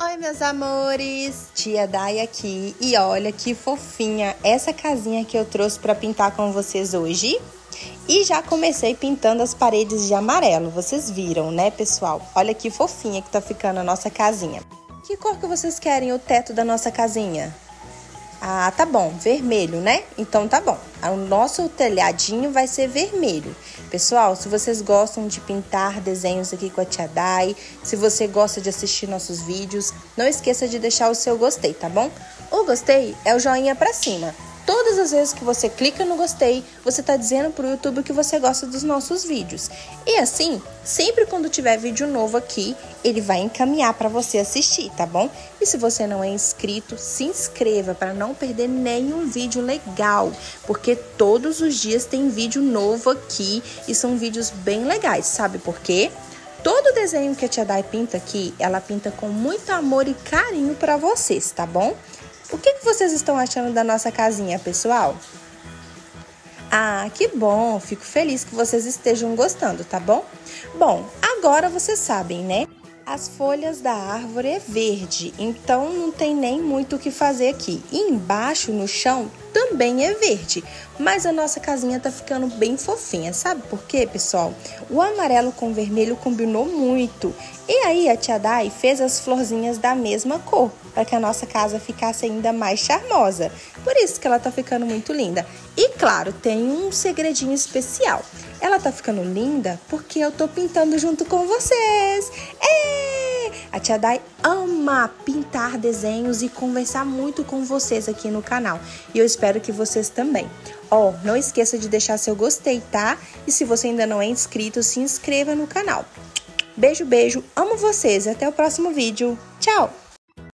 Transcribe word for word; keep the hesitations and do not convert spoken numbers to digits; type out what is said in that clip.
Oi, meus amores, Tia Dai aqui, e olha que fofinha essa casinha que eu trouxe para pintar com vocês hoje. E já comecei pintando as paredes de amarelo, vocês viram, né, pessoal? Olha que fofinha que tá ficando a nossa casinha. Que cor que vocês querem o teto da nossa casinha? Ah, tá bom, vermelho, né? Então tá bom, o nosso telhadinho vai ser vermelho. Pessoal, se vocês gostam de pintar desenhos aqui com a Tia Dai, se você gosta de assistir nossos vídeos, não esqueça de deixar o seu gostei, tá bom? O gostei é o joinha pra cima. Todas as vezes que você clica no gostei, você tá dizendo pro YouTube que você gosta dos nossos vídeos. E assim, sempre quando tiver vídeo novo aqui, ele vai encaminhar para você assistir, tá bom? E se você não é inscrito, se inscreva para não perder nenhum vídeo legal, porque todos os dias tem vídeo novo aqui e são vídeos bem legais, sabe por quê? Todo desenho que a Tia Dai pinta aqui, ela pinta com muito amor e carinho para vocês, tá bom? O que que vocês estão achando da nossa casinha, pessoal? Ah, que bom! Fico feliz que vocês estejam gostando, tá bom? Bom, agora vocês sabem, né? As folhas da árvore é verde, então não tem nem muito o que fazer aqui. E embaixo, no chão, também é verde, mas a nossa casinha tá ficando bem fofinha, sabe por quê, pessoal? O amarelo com o vermelho combinou muito, e aí a Tia Dai fez as florzinhas da mesma cor, para que a nossa casa ficasse ainda mais charmosa, por isso que ela tá ficando muito linda. E claro, tem um segredinho especial, ela tá ficando linda porque eu tô pintando junto com vocês. Ei! A Tia Dai ama pintar desenhos e conversar muito com vocês aqui no canal. E eu espero que vocês também. Ó, não esqueça de deixar seu gostei, tá? E se você ainda não é inscrito, se inscreva no canal. Beijo, beijo. Amo vocês. Até o próximo vídeo. Tchau!